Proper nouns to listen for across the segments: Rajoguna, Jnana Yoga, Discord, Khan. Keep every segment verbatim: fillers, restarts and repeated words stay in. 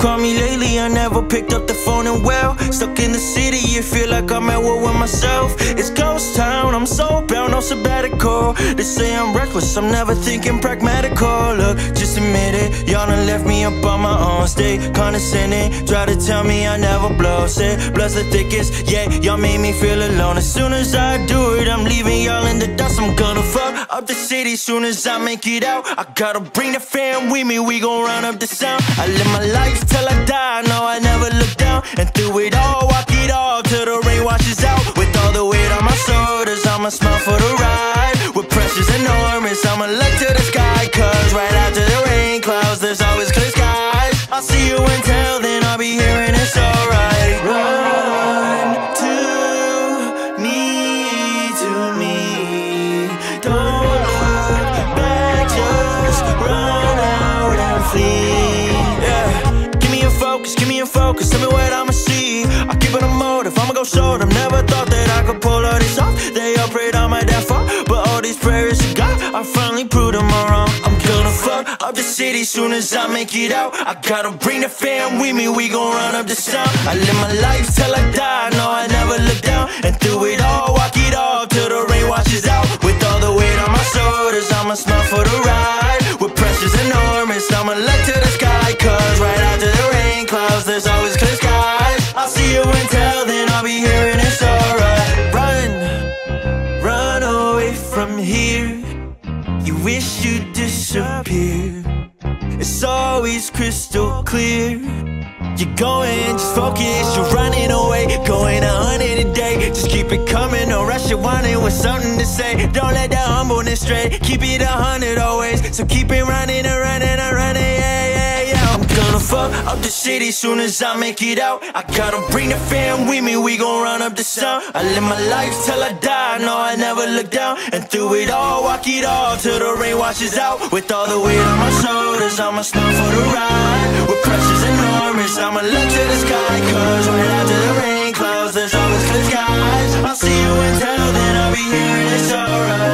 called me lately, I never picked up the phone, and well, stuck in the city, it feel like I'm at war with myself. It's ghost town, I'm so bound, no sabbatical. They say I'm reckless, I'm never thinking pragmatical. Look, just admit it, y'all done left me up on my own. Stay condescending, try to tell me I never blow. Said blood's the thickest, yeah, y'all made me feel alone. As soon as I do it, I'm leaving y'all in the dust. I'm gonna fuck up the city soon as I make it out. I gotta bring the fam with me, we gon' round up the sound. I live my life till I die, no, I never look down. And through it all, walk it all till the rain washes out. With all the weight on my shoulders, I'ma smile for the ride. With pressure's enormous, I'ma look to the sky. Cause right after the rain clouds, there's always clear skies. I'll see you until then, I'll be here and it's alright. Run to me, to me. Don't look back, just run out and flee. Yeah. Give me your focus, give me your focus, tell me what I'ma see. I'll give it a motive, I'ma go show them. Never thought that I could pull all this off. They all prayed on my downfall, but all these prayers to God, I finally proved them all wrong. I'm gonna fuck up the city soon as I make it out. I gotta bring the fam with me, we gon' run up the sound. I live my life till I die, no, I never look down. And through it all, walk it all till the rain washes out. With all the weight on my shoulders, I'ma smile for the ride. With pressure's enormous, I'ma look to the sky. Cause right after the rain clouds, there's always clear skies. I'll see you until then, I'll be here and it's alright. Run, run away from here. You wish you'd disappear. It's always crystal clear. You're going, just focus, you're running away. Going a hundred a day, just keep it coming. No rush, you want it with something to say. Don't let that humbleness stray, keep it a hundred always. So keep it running and running and running, yeah, yeah, yeah. I'm gonna fuck up the city soon as I make it out. I gotta bring the fam with me, we gon' run up the sound. I live my life till I die, no, I never look down. And through it all, walk it all till the rain washes out. With all the weight on my shoulders, I'ma smile for the ride. With pressure's enormous, I'ma look to the sky. Cause right after the rain clouds, there's always clear skies. I'll see you until then, I'll be here and it's alright.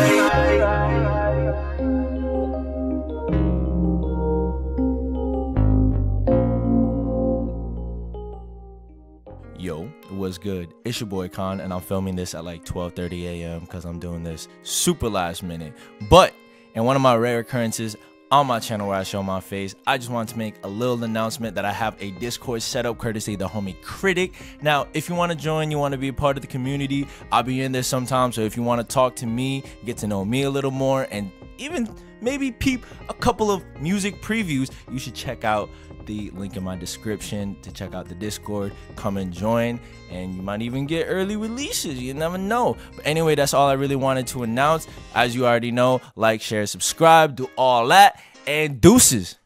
Yo, what's good? It's your boy Khan, and I'm filming this at like twelve thirty a m because I'm doing this super last minute. But in one of my rare occurrences on my channel where I show my face, I just wanted to make a little announcement that I have a Discord set up courtesy the homie Critic. Now, if you want to join, you want to be a part of the community, I'll be in there sometime. So if you want to talk to me, get to know me a little more, and even maybe peep a couple of music previews, you should check out the link in my description to check out the Discord. Come and join, and you might even get early releases, you never know. But anyway, that's all I really wanted to announce. As you already know, like, share, subscribe, do all that, and deuces.